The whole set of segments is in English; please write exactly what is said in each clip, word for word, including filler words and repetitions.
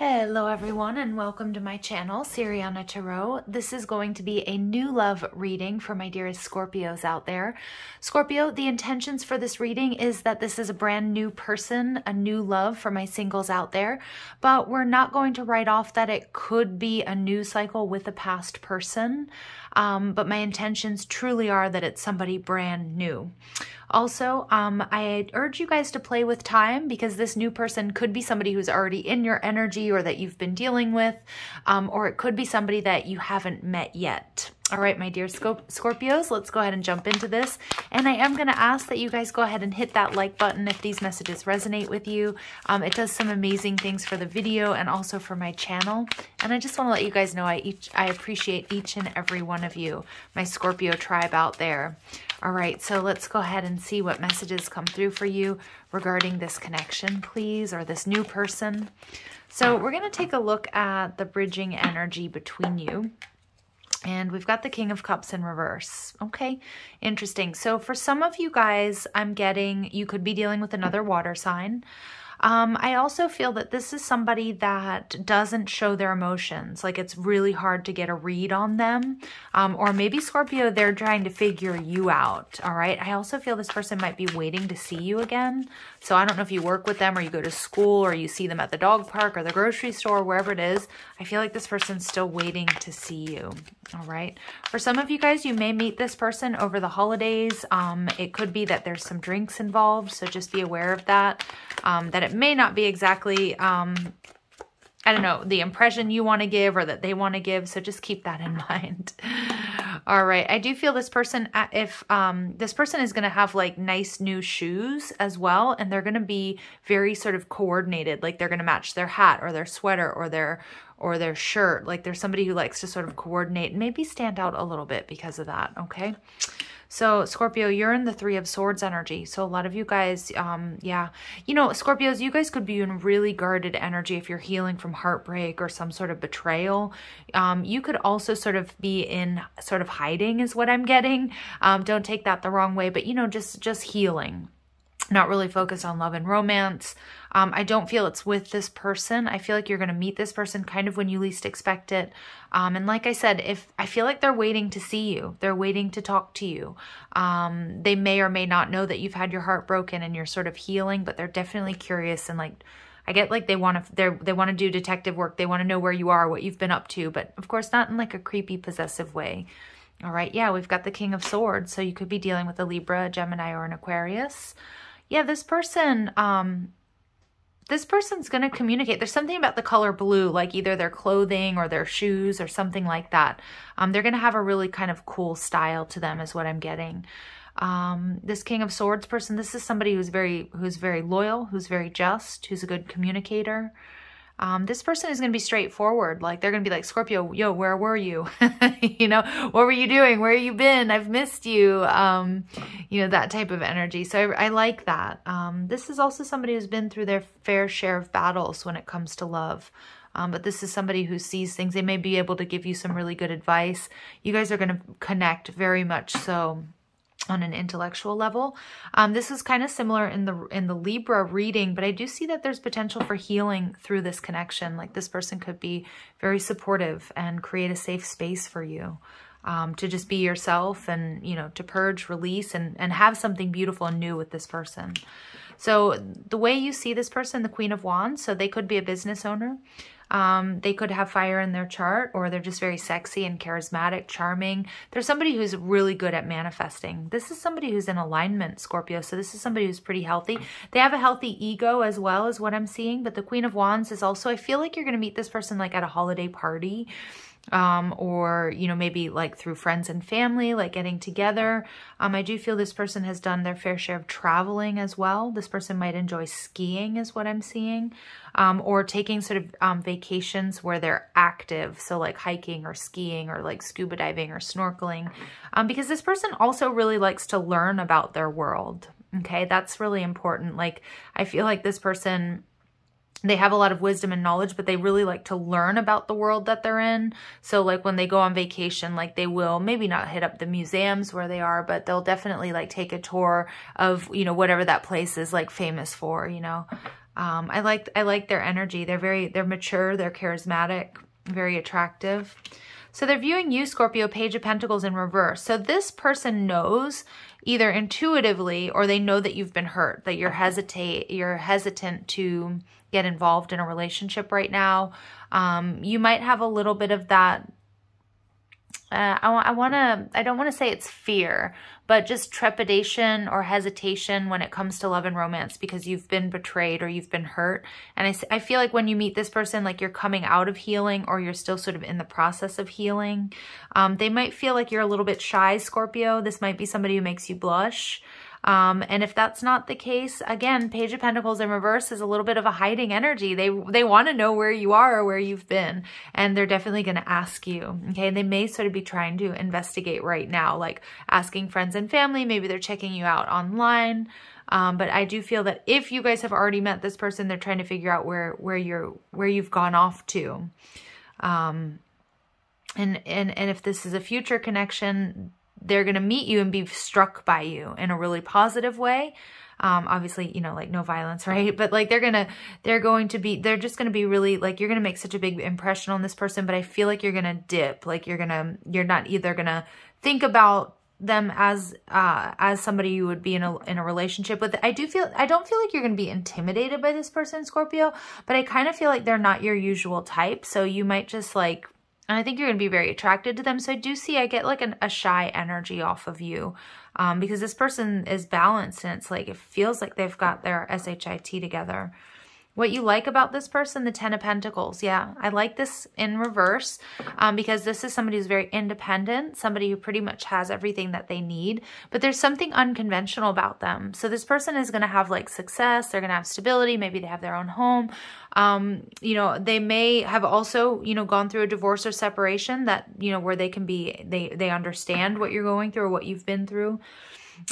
Hello everyone and welcome to my channel, Siriana Tarot. This is going to be a new love reading for my dearest Scorpios out there. Scorpio, the intentions for this reading is that this is a brand new person, a new love for my singles out there, but we're not going to write off that it could be a new cycle with a past person, um, but my intentions truly are that it's somebody brand new. Also, um, I urge you guys to play with time because this new person could be somebody who's already in your energy or that you've been dealing with, um, or it could be somebody that you haven't met yet. All right, my dear Scorpios, let's go ahead and jump into this. And I am going to ask that you guys go ahead and hit that like button if these messages resonate with you. Um, it does some amazing things for the video and also for my channel. And I just want to let you guys know I, each, I appreciate each and every one of you, my Scorpio tribe out there. All right, so let's go ahead and see what messages come through for you regarding this connection, please, or this new person. So we're going to take a look at the bridging energy between you. And we've got the King of Cups in reverse. Okay, interesting. So for some of you guys, I'm getting you could be dealing with another water sign. Um, I also feel that this is somebody that doesn't show their emotions. Like it's really hard to get a read on them. Um, or maybe Scorpio, they're trying to figure you out. All right. I also feel this person might be waiting to see you again. So I don't know if you work with them or you go to school or you see them at the dog park or the grocery store, wherever it is. I feel like this person's still waiting to see you. All right. For some of you guys, you may meet this person over the holidays. Um, it could be that there's some drinks involved. So just be aware of that. Um, that it It may not be exactly, um, I don't know, the impression you want to give or that they want to give. So just keep that in mind. All right. I do feel this person, if um, this person is going to have like nice new shoes as well. And they're going to be very sort of coordinated. Like they're going to match their hat or their sweater or their or their shirt. Like there's somebody who likes to sort of coordinate and maybe stand out a little bit because of that. Okay. So Scorpio, you're in the Three of Swords energy. So a lot of you guys, um, yeah, you know, Scorpios, you guys could be in really guarded energy if you're healing from heartbreak or some sort of betrayal. Um, you could also sort of be in sort of hiding is what I'm getting. Um, don't take that the wrong way, but you know, just, just healing. Not really focused on love and romance. Um, I don't feel it's with this person. I feel like you're going to meet this person kind of when you least expect it. Um, and like I said, if I feel like they're waiting to see you, they're waiting to talk to you. Um, they may or may not know that you've had your heart broken and you're sort of healing, but they're definitely curious and like, I get like they want to, they they want to do detective work. They want to know where you are, what you've been up to, but of course not in like a creepy, possessive way. All right. Yeah. We've got the King of Swords. So you could be dealing with a Libra, a Gemini, or an Aquarius. Yeah, this person, um, this person's going to communicate. There's something about the color blue, like either their clothing or their shoes or something like that. Um, they're going to have a really kind of cool style to them is what I'm getting. Um, this King of Swords person, this is somebody who's very, who's very loyal, who's very just, who's a good communicator. Um, this person is going to be straightforward. Like they're going to be like, Scorpio, yo, where were you? You know, what were you doing? Where you been? I've missed you. Um, you know, that type of energy. So I, I like that. Um, this is also somebody who's been through their fair share of battles when it comes to love. Um, but this is somebody who sees things. They may be able to give you some really good advice. You guys are going to connect very much so on an intellectual level. Um, this is kind of similar in the in the Libra reading, but I do see that there's potential for healing through this connection. Like this person could be very supportive and create a safe space for you um, to just be yourself and, you know, to purge, release, and, and have something beautiful and new with this person. So the way you see this person, the Queen of Wands, so they could be a business owner. Um, they could have fire in their chart, or they're just very sexy and charismatic, charming. There's somebody who's really good at manifesting. This is somebody who's in alignment, Scorpio. So this is somebody who's pretty healthy. They have a healthy ego as well as what I'm seeing. But the Queen of Wands is also, I feel like you're going to meet this person like at a holiday party, um, or, you know, maybe like through friends and family, like getting together. Um, I do feel this person has done their fair share of traveling as well. This person might enjoy skiing is what I'm seeing, um, or taking sort of, um, vacations where they're active. So like hiking or skiing or like scuba diving or snorkeling, um, because this person also really likes to learn about their world. Okay. That's really important. Like, I feel like this person, they have a lot of wisdom and knowledge, but they really like to learn about the world that they're in. So like when they go on vacation, like they will maybe not hit up the museums where they are, but they'll definitely like take a tour of, you know, whatever that place is like famous for, you know. Um, I like I like their energy. They're very they're mature, they're charismatic, very attractive. So they're viewing you, Scorpio, Page of Pentacles in reverse. So this person knows, either intuitively or they know that you've been hurt, that you're hesitate, you're hesitant to get involved in a relationship right now. Um, you might have a little bit of that. Uh, I, I want to, I don't want to say it's fear, but just trepidation or hesitation when it comes to love and romance because you've been betrayed or you've been hurt. And I, I feel like when you meet this person, like you're coming out of healing or you're still sort of in the process of healing. Um, they might feel like you're a little bit shy, Scorpio. This might be somebody who makes you blush. Um, and if that's not the case, again, Page of Pentacles in reverse is a little bit of a hiding energy. They they want to know where you are or where you've been, and they're definitely going to ask you, okay? They may sort of be trying to investigate right now, like asking friends and family. Maybe they're checking you out online. Um, but I do feel that if you guys have already met this person, they're trying to figure out where where you're where you've gone off to. Um, and and and if this is a future connection, they're going to meet you and be struck by you in a really positive way. Um, obviously, you know, like no violence, right? But like, they're going to, they're going to be, they're just going to be really like, you're going to make such a big impression on this person, but I feel like you're going to dip, like you're going to, you're not either going to think about them as, uh, as somebody you would be in a, in a relationship with. I do feel, I don't feel like you're going to be intimidated by this person, Scorpio, but I kind of feel like they're not your usual type. So you might just like, and I think you're going to be very attracted to them. So I do see I get like an, a shy energy off of you um, because this person is balanced and it's like it feels like they've got their shit together. What you like about this person, the Ten of Pentacles. Yeah, I like this in reverse um, because this is somebody who's very independent, somebody who pretty much has everything that they need, but there's something unconventional about them. So this person is going to have like success. They're going to have stability. Maybe they have their own home. Um, you know, they may have also, you know, gone through a divorce or separation that, you know, where they can be, they, they understand what you're going through or what you've been through.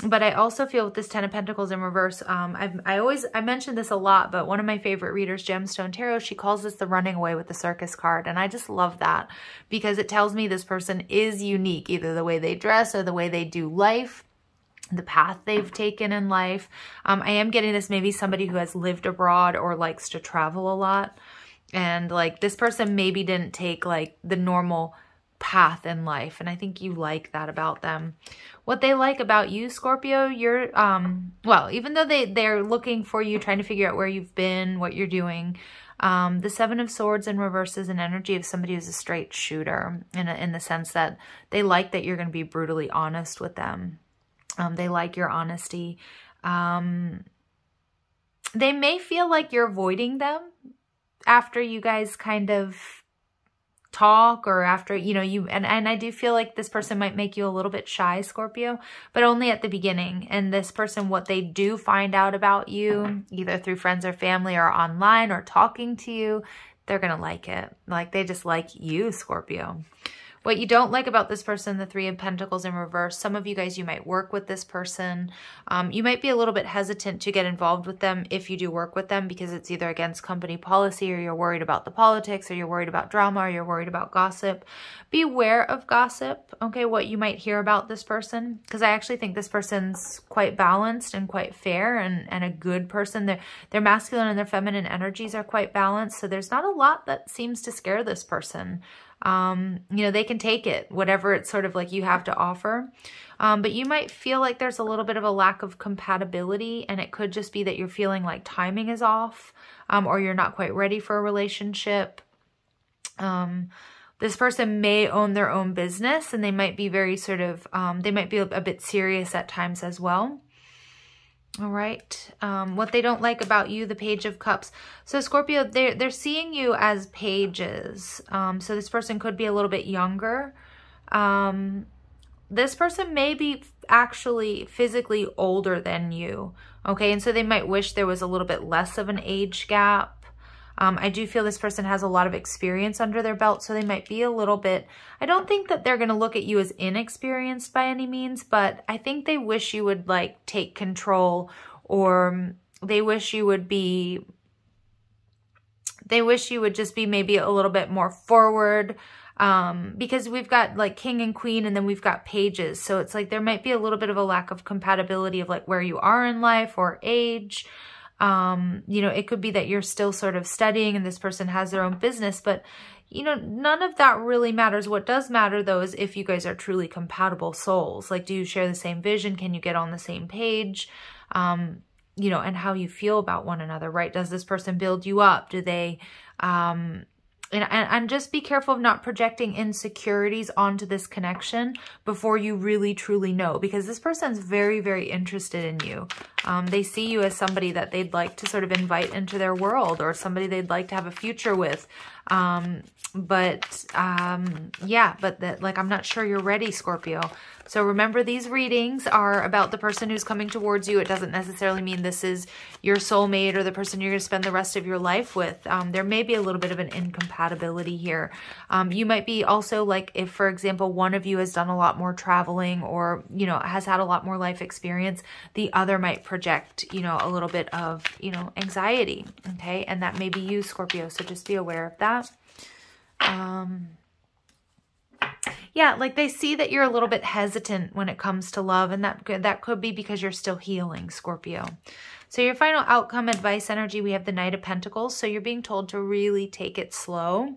But I also feel with this Ten of Pentacles in reverse, um, I've, I always, I mentioned this a lot, but one of my favorite readers, Gemstone Tarot, she calls this the running away with the circus card. And I just love that because it tells me this person is unique, either the way they dress or the way they do life, the path they've taken in life. Um, I am getting this maybe somebody who has lived abroad or likes to travel a lot. And like this person maybe didn't take like the normal path in life, and I think you like that about them. What they like about you, Scorpio, you're um well, even though they they're looking for you, trying to figure out where you've been, what you're doing, um the Seven of Swords in reverse is an energy of somebody who's a straight shooter in a, in the sense that they like that you're going to be brutally honest with them. Um they like your honesty. Um they may feel like you're avoiding them after you guys kind of talk or after, you know, you, and, and I do feel like this person might make you a little bit shy, Scorpio, but only at the beginning. And this person, what they do find out about you, either through friends or family or online or talking to you, they're going to like it. Like they just like you, Scorpio. What you don't like about this person, the Three of Pentacles in reverse, some of you guys, you might work with this person. Um, you might be a little bit hesitant to get involved with them if you do work with them because it's either against company policy or you're worried about the politics or you're worried about drama or you're worried about gossip. Beware of gossip, okay, what you might hear about this person, because I actually think this person's quite balanced and quite fair and, and a good person. Their, their masculine and their feminine energies are quite balanced, so there's not a lot that seems to scare this person. Um, you know, they can take it, whatever it's sort of like you have to offer. Um, but you might feel like there's a little bit of a lack of compatibility, and it could just be that you're feeling like timing is off, um, or you're not quite ready for a relationship. Um, this person may own their own business, and they might be very sort of, um, they might be a bit serious at times as well. All right. Um, what they don't like about you, the Page of Cups. So Scorpio, they're, they're seeing you as pages. Um, so this person could be a little bit younger. Um, this person may be actually physically older than you. Okay. And so they might wish there was a little bit less of an age gap. Um, I do feel this person has a lot of experience under their belt, so they might be a little bit, I don't think that they're going to look at you as inexperienced by any means, but I think they wish you would like take control, or they wish you would be, they wish you would just be maybe a little bit more forward, um, because we've got like king and queen and then we've got pages. So it's like there might be a little bit of a lack of compatibility of like where you are in life or age. Um, you know, it could be that you're still sort of studying and this person has their own business, but you know, none of that really matters. What does matter though is if you guys are truly compatible souls. Like, do you share the same vision? Can you get on the same page? Um, you know, and how you feel about one another, right? Does this person build you up? Do they, um, and, and, and just be careful of not projecting insecurities onto this connection before you really truly know, because this person's very, very interested in you. Um, they see you as somebody that they'd like to sort of invite into their world, or somebody they'd like to have a future with. Um, but, um, yeah, but that, like, I'm not sure you're ready, Scorpio. So remember, these readings are about the person who's coming towards you. It doesn't necessarily mean this is your soulmate or the person you're going to spend the rest of your life with. Um, there may be a little bit of an incompatibility here. Um, you might be also, like, if, for example, one of you has done a lot more traveling or, you know, has had a lot more life experience, the other might project, you know, a little bit of, you know, anxiety. Okay. And that may be you, Scorpio. So just be aware of that. Um, yeah, like they see that you're a little bit hesitant when it comes to love, and that could, that could be because you're still healing, Scorpio. So your final outcome advice energy, we have the Knight of Pentacles. So you're being told to really take it slow.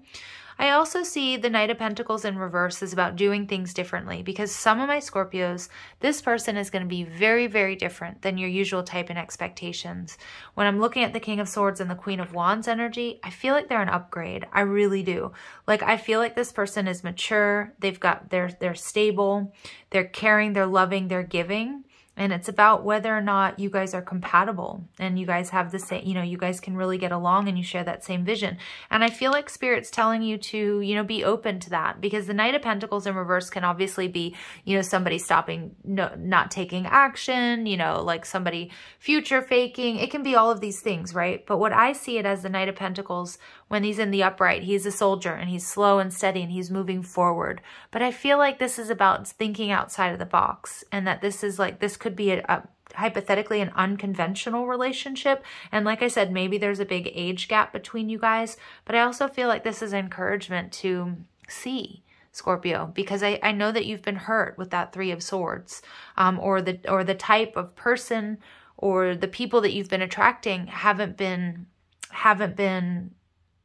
I also see the Knight of Pentacles in reverse is about doing things differently, because some of my Scorpios, this person is going to be very, very different than your usual type and expectations. When I'm looking at the King of Swords and the Queen of Wands energy, I feel like they're an upgrade. I really do. Like, I feel like this person is mature. They've got, they're, they're stable, they're caring, they're loving, they're giving. And it's about whether or not you guys are compatible and you guys have the same, you know, you guys can really get along and you share that same vision. And I feel like Spirit's telling you to, you know, be open to that, because the Knight of Pentacles in reverse can obviously be, you know, somebody stopping, no, not taking action, you know, like somebody future faking. It can be all of these things, right? But what I see it as, the Knight of Pentacles, when he's in the upright, he's a soldier and he's slow and steady and he's moving forward. But I feel like this is about thinking outside of the box, and that this is like, this could be a, a hypothetically an unconventional relationship. And like I said, maybe there's a big age gap between you guys, but I also feel like this is encouragement to see, Scorpio, because I, I know that you've been hurt with that Three of Swords, um, or the, or the type of person or the people that you've been attracting haven't been, haven't been,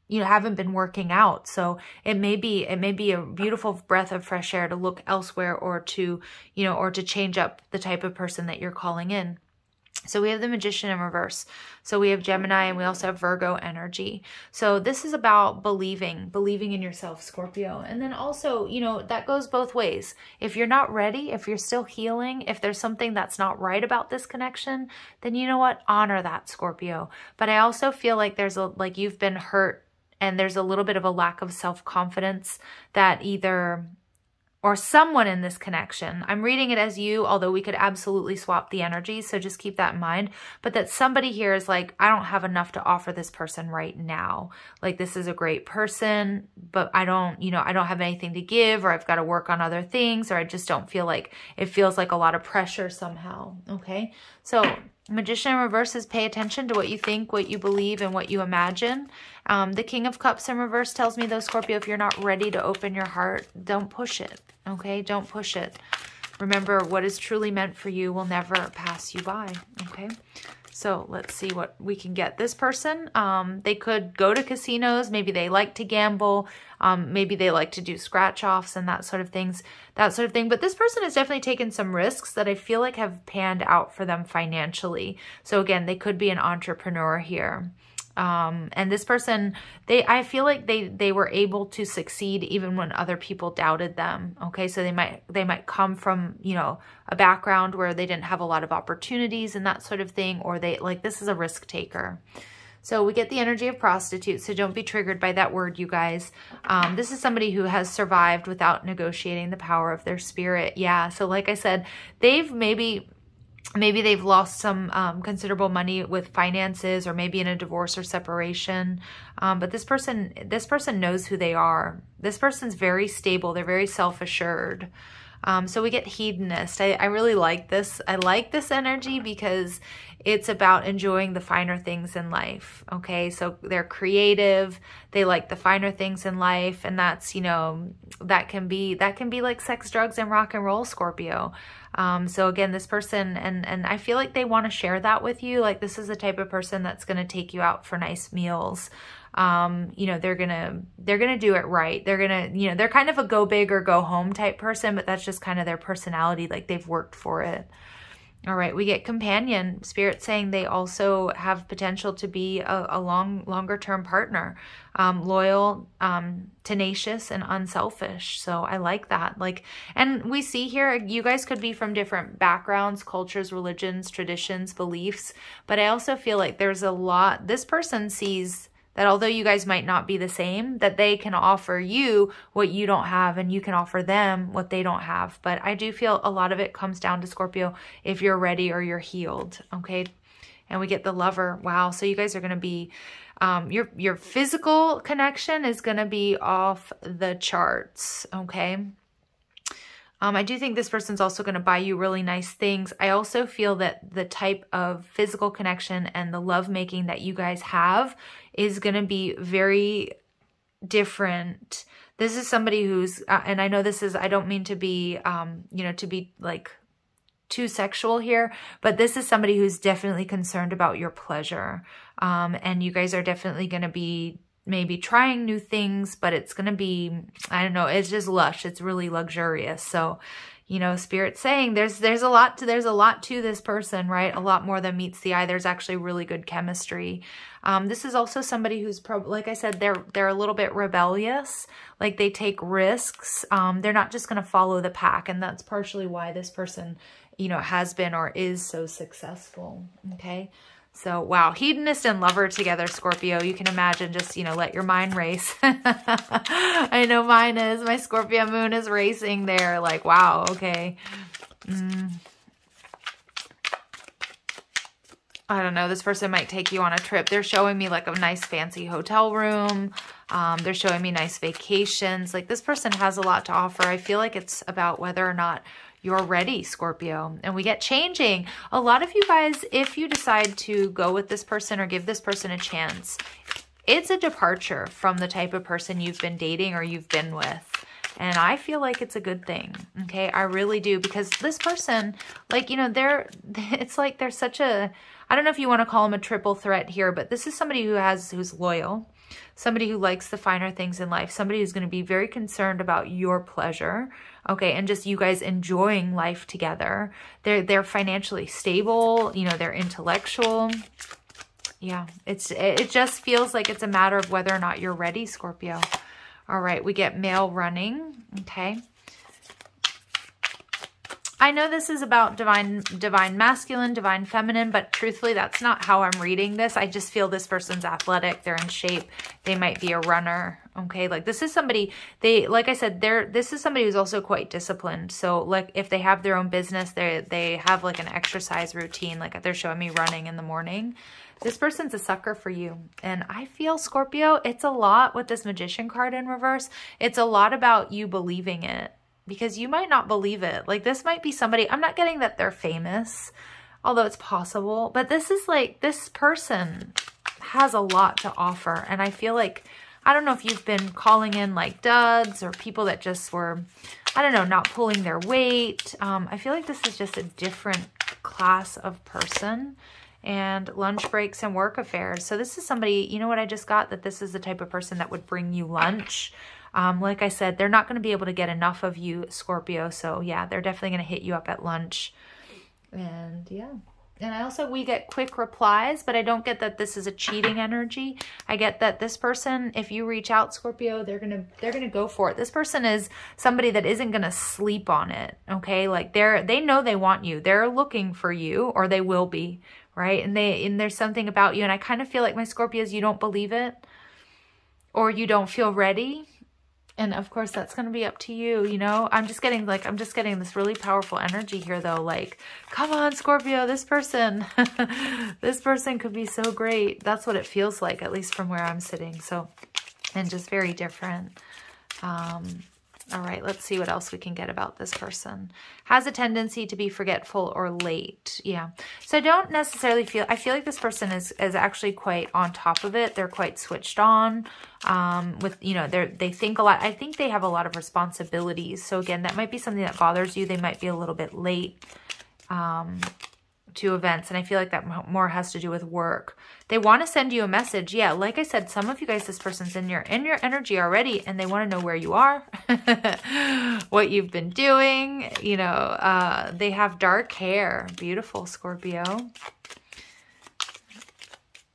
you know, haven't been working out. So it may be, it may be a beautiful breath of fresh air to look elsewhere, or to, you know, or to change up the type of person that you're calling in. So we have the Magician in reverse. So we have Gemini, and we also have Virgo energy. So this is about believing, believing in yourself, Scorpio. And then also, you know, that goes both ways. If you're not ready, if you're still healing, if there's something that's not right about this connection, then you know what? Honor that, Scorpio. But I also feel like there's a, like you've been hurt, and there's a little bit of a lack of self-confidence that either, or someone in this connection, I'm reading it as you, although we could absolutely swap the energy, so just keep that in mind, but that somebody here is like, I don't have enough to offer this person right now. Like, this is a great person, but I don't, you know, I don't have anything to give, or I've got to work on other things, or I just don't feel like, it feels like a lot of pressure somehow, okay? So Magician in reverse is pay attention to what you think, what you believe, and what you imagine. Um, the King of Cups in reverse tells me, though, Scorpio, if you're not ready to open your heart, don't push it, okay? Don't push it. Remember, what is truly meant for you will never pass you by, okay? So let's see what we can get this person. Um, they could go to casinos. Maybe they like to gamble. Um, maybe they like to do scratch-offs and that sort of things, that sort of thing. But this person has definitely taken some risks that I feel like have panned out for them financially. So again, they could be an entrepreneur here. Um, and this person, they, I feel like they, they were able to succeed even when other people doubted them. Okay. So they might, they might come from, you know, a background where they didn't have a lot of opportunities and that sort of thing, or they, like, this is a risk taker. So we get the energy of prostitute. So don't be triggered by that word, you guys. Um, this is somebody who has survived without negotiating the power of their spirit. Yeah. So like I said, they've maybe, Maybe they've lost some um, considerable money with finances, or maybe in a divorce or separation. Um, but this person, this person knows who they are. This person's very stable. They're very self-assured. Um, so we get hedonist. I, I really like this. I like this energy because it's about enjoying the finer things in life, okay? So they're creative, they like the finer things in life, and that's, you know, that can be, that can be like sex, drugs, and rock and roll, Scorpio. Um, so again, this person, and, and I feel like they want to share that with you. Like, this is the type of person that's going to take you out for nice meals. Um, you know, they're gonna, they're gonna do it right. They're gonna, you know, they're kind of a go big or go home type person, but that's just kind of their personality. Like, they've worked for it. All right, we get companion. Spirit saying they also have potential to be a, a long, longer term partner, um, loyal, um, tenacious, and unselfish. So I like that. Like, and we see here, you guys could be from different backgrounds, cultures, religions, traditions, beliefs, but I also feel like there's a lot, this person sees that although you guys might not be the same, that they can offer you what you don't have and you can offer them what they don't have. But I do feel a lot of it comes down to, Scorpio, if you're ready or you're healed, okay? And we get the lover. Wow, so you guys are gonna be, um, your, your physical connection is gonna be off the charts, okay? Um, I do think this person's also going to buy you really nice things. I also feel that the type of physical connection and the lovemaking that you guys have is going to be very different. This is somebody who's, uh, and I know this is, I don't mean to be, um, you know, to be like too sexual here, but this is somebody who's definitely concerned about your pleasure. Um, and you guys are definitely going to be maybe trying new things, but it's going to be, I don't know, it's just lush. It's really luxurious. So, you know, Spirit's saying there's, there's a lot to, there's a lot to this person, right? A lot more than meets the eye. There's actually really good chemistry. Um, this is also somebody who's probably, like I said, they're, they're a little bit rebellious. Like, they take risks. Um, they're not just going to follow the pack. And that's partially why this person, you know, has been or is so successful. Okay. So, wow, hedonist and lover together, Scorpio. You can imagine, just, you know, let your mind race. I know mine is. My Scorpio moon is racing there. Like, wow, okay. Mm. I don't know. This person might take you on a trip. They're showing me like a nice fancy hotel room. Um, they're showing me nice vacations. Like, this person has a lot to offer. I feel like it's about whether or not you're ready, Scorpio. And we get changing. A lot of you guys, if you decide to go with this person or give this person a chance, it's a departure from the type of person you've been dating or you've been with. And I feel like it's a good thing, okay? I really do, because this person, like, you know, they're, it's like they're such a, I don't know if you want to call them a triple threat here, but this is somebody who has, who's loyal, somebody who likes the finer things in life, somebody who's going to be very concerned about your pleasure, okay, and just you guys enjoying life together. They're, they're financially stable, you know, they're intellectual. Yeah, it's, it just feels like it's a matter of whether or not you're ready, Scorpio. All right, we get male running, okay. I know this is about divine, divine masculine, divine feminine, but truthfully, that's not how I'm reading this. I just feel this person's athletic. They're in shape. They might be a runner. Okay. Like, this is somebody, they, like I said, they're, this is somebody who's also quite disciplined. So, like, if they have their own business, they, they have like an exercise routine. Like, they're showing me running in the morning. This person's a sucker for you. And I feel, Scorpio, it's a lot with this Magician card in reverse. It's a lot about you believing it. Because you might not believe it. Like, this might be somebody, I'm not getting that they're famous, although it's possible, but this is like, this person has a lot to offer. And I feel like, I don't know if you've been calling in like duds or people that just were, I don't know, not pulling their weight. Um, I feel like this is just a different class of person. And lunch breaks and work affairs. So this is somebody, you know what I just got? That this is the type of person that would bring you lunch. Um, like I said, they're not going to be able to get enough of you, Scorpio. So yeah, they're definitely going to hit you up at lunch. And yeah. And I also, we get quick replies, but I don't get that this is a cheating energy. I get that this person, if you reach out, Scorpio, they're going to, they're going to go for it. This person is somebody that isn't going to sleep on it. Okay. Like, they're, they know they want you. They're looking for you, or they will be, right? And they, and there's something about you. And I kind of feel like, my Scorpios, you don't believe it, or you don't feel ready. And of course, that's going to be up to you, you know? I'm just getting like, I'm just getting this really powerful energy here though. Like, come on, Scorpio, this person, this person could be so great. That's what it feels like, at least from where I'm sitting. So, and just very different. Um, All right, let's see what else we can get about this person. Has a tendency to be forgetful or late. Yeah. So I don't necessarily feel, I feel like this person is, is actually quite on top of it. They're quite switched on um, with, you know, they're, they think a lot. I think they have a lot of responsibilities. So again, that might be something that bothers you. They might be a little bit late um, to events. And I feel like that more has to do with work. They want to send you a message. Yeah, like I said, some of you guys, this person's in your in your energy already, and they want to know where you are, what you've been doing. You know, uh, they have dark hair. Beautiful, Scorpio.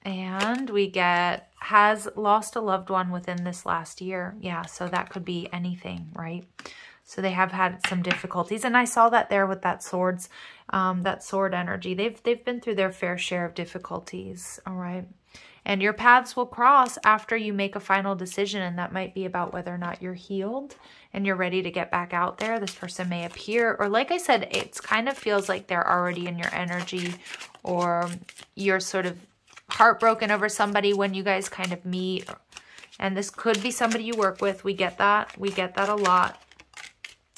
And we get, has lost a loved one within this last year. Yeah, so that could be anything, right? So they have had some difficulties. And I saw that there with that swords, um, that sword energy. They've, they've been through their fair share of difficulties, all right? And your paths will cross after you make a final decision, and that might be about whether or not you're healed and you're ready to get back out there. This person may appear, or like I said, it's kind of feels like they're already in your energy, or you're sort of heartbroken over somebody when you guys kind of meet. And this could be somebody you work with. We get that. We get that a lot.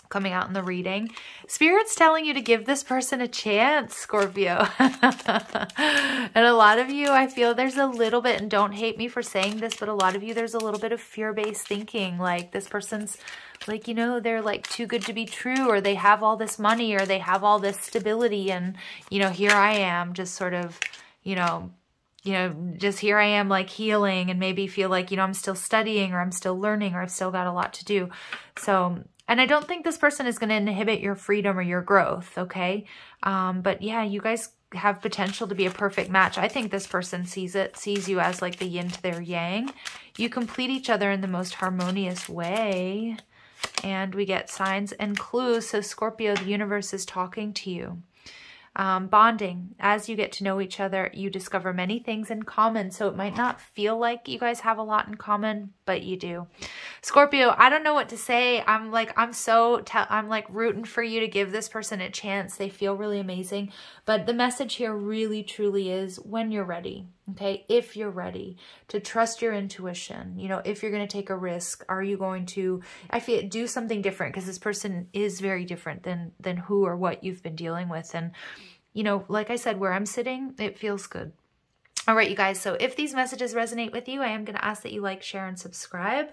Coming out in the reading. Spirit's telling you to give this person a chance, Scorpio. And a lot of you, I feel there's a little bit, and don't hate me for saying this, but a lot of you, there's a little bit of fear-based thinking. Like this person's like, you know, they're like too good to be true, or they have all this money, or they have all this stability. And, you know, here I am just sort of, you know, you know, just here I am like healing, and maybe feel like, you know, I'm still studying, or I'm still learning, or I've still got a lot to do. So, and I don't think this person is going to inhibit your freedom or your growth, okay? Um, but yeah, you guys have potential to be a perfect match. I think this person sees it, sees you as like the yin to their yang. You complete each other in the most harmonious way. And we get signs and clues. So Scorpio, the universe is talking to you. Um, bonding. As you get to know each other, you discover many things in common. So it might not feel like you guys have a lot in common, but you do. Scorpio, I don't know what to say. I'm like, I'm so, I'm like rooting for you to give this person a chance. They feel really amazing. But the message here really truly is when you're ready. Okay, if you're ready to trust your intuition, you know, if you're going to take a risk, are you going to, I feel, do something different? Because this person is very different than, than who or what you've been dealing with. And, you know, like I said, where I'm sitting, it feels good. All right, you guys. So if these messages resonate with you, I am going to ask that you like, share, and subscribe.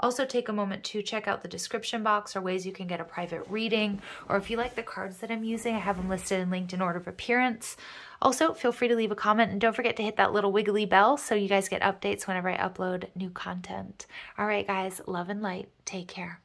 Also take a moment to check out the description box or ways you can get a private reading. Or if you like the cards that I'm using, I have them listed and linked in order of appearance. Also, feel free to leave a comment, and don't forget to hit that little wiggly bell so you guys get updates whenever I upload new content. All right, guys, love and light. Take care.